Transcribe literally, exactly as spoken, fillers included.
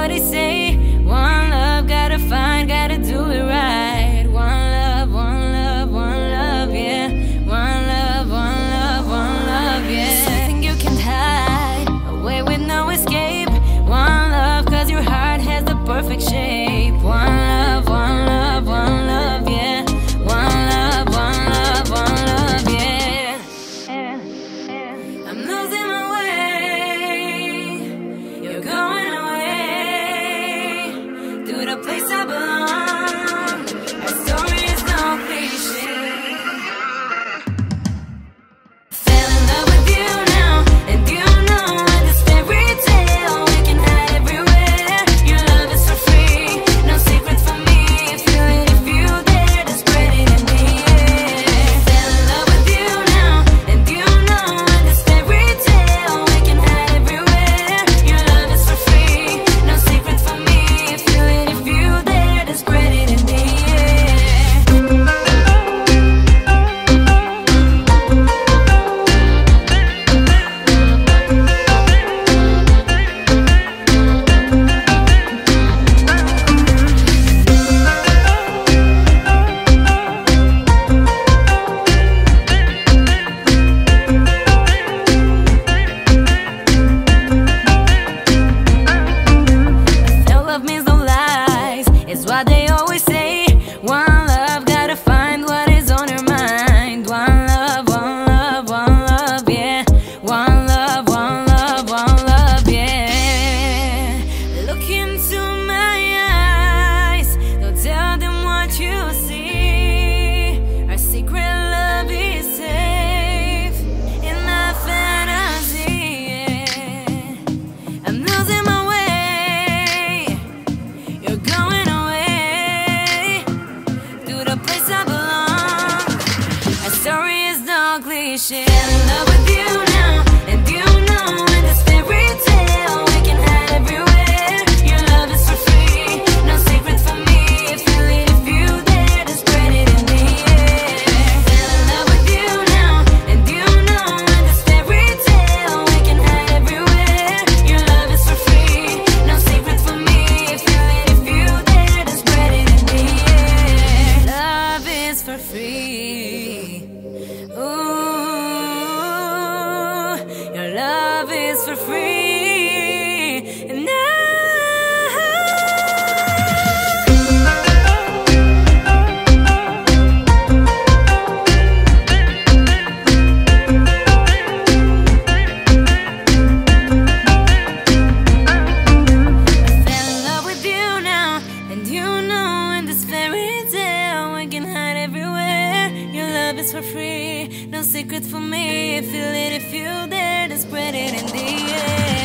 what he say. One love, gotta find, gotta do it right. One love, one love, one love, yeah. One love, one love, one love, yeah. Something you can't hide, away with no escape. One love, cause your heart has the perfect shape. One love, one love, one love, yeah. One love, one love, one love, yeah. I'm losing my way, you're going away, to the place I belong. My story is no cliche. Fell in love with you now, and you know what this fairy tale. We can hide everywhere, your love is for free, no secret for me. Feel it if you dare, to spread it in the air. Fell in love with you now, and you know what this fairy tale. We can hide everywhere, your love is for free, no secret for me. Feel it if you dare, to spread it in the air. No love means no lies, it's what they always say. One love, gotta find what is on your mind. One love, one love, one love, yeah. One love, one love, one love, yeah. Look into my eyes, don't tell them what you see. Our secret love is safe in my fantasy, yeah. I'm losing my way, you're going away, to the place I belong. Our story is no cliche. Fell in love with you now, and you know in this fairy tale. We can hide everywhere, your love is for free, no secret for me. Feel it if you dare, to spread it in the air. Fell in love with you now, and you know in this fairy tale. We can hide everywhere, your love is for free, no secret for me. Feel it if you dare, to spread it in the air. Love is for free. Ooh, your love is for free. And I fell in love with you now, and you know in this fairy tale. We can hide everywhere, your love is for free, no secret for me. Feel it if you dare, to spread it in the air.